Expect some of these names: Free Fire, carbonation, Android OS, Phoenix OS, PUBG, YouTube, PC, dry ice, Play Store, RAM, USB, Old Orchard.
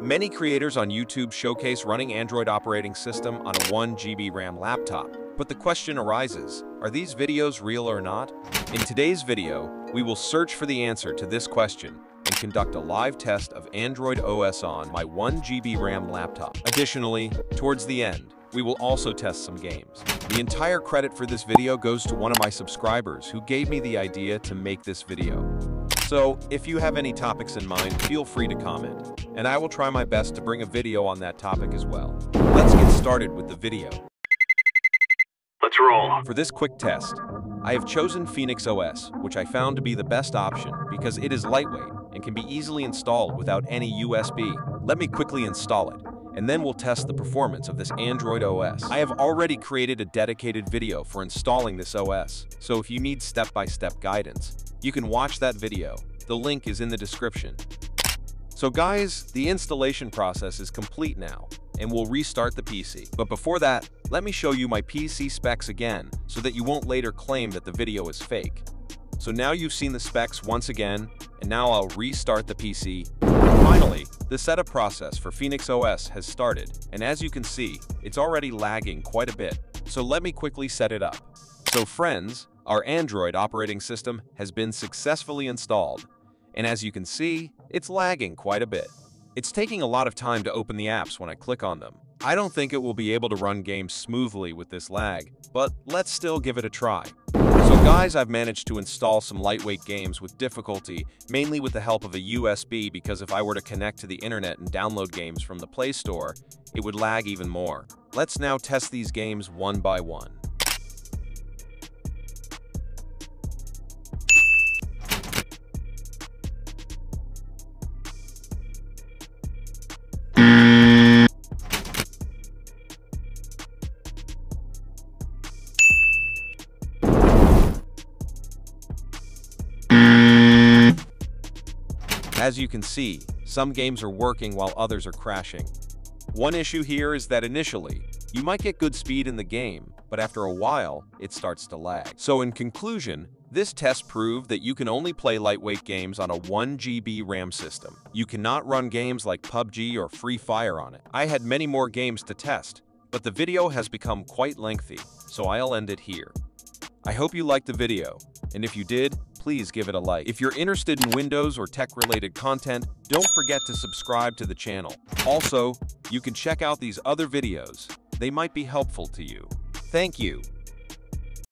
Many creators on YouTube showcase running Android operating system on a 1 GB RAM laptop. But the question arises, are these videos real or not? In today's video, we will search for the answer to this question and conduct a live test of Android OS on my 1 GB RAM laptop. Additionally, towards the end, we will also test some games. The entire credit for this video goes to one of my subscribers who gave me the idea to make this video. So, if you have any topics in mind, feel free to comment, and I will try my best to bring a video on that topic as well. Let's get started with the video. Let's roll. For this quick test, I have chosen Phoenix OS, which I found to be the best option because it is lightweight and can be easily installed without any USB. Let me quickly install it, and then we'll test the performance of this Android OS. I have already created a dedicated video for installing this OS, so if you need step-by-step guidance, you can watch that video. The link is in the description. So guys, the installation process is complete now, and we'll restart the PC. But before that, let me show you my PC specs again, so that you won't later claim that the video is fake. So now you've seen the specs once again, and now I'll restart the PC. Finally, the setup process for Phoenix OS has started, and as you can see, it's already lagging quite a bit. So let me quickly set it up. So friends, our Android operating system has been successfully installed, and as you can see, it's lagging quite a bit. It's taking a lot of time to open the apps when I click on them. I don't think it will be able to run games smoothly with this lag, but let's still give it a try. So guys, I've managed to install some lightweight games with difficulty, mainly with the help of a USB, because if I were to connect to the internet and download games from the Play Store, it would lag even more. Let's now test these games one by one. As you can see, some games are working while others are crashing. One issue here is that initially, you might get good speed in the game, but after a while, it starts to lag. So in conclusion, this test proved that you can only play lightweight games on a 1 GB RAM system. You cannot run games like PUBG or Free Fire on it. I had many more games to test, but the video has become quite lengthy, so I'll end it here. I hope you liked the video, and if you did, please give it a like. If you're interested in Windows or tech-related content, don't forget to subscribe to the channel. Also, you can check out these other videos. They might be helpful to you. Thank you.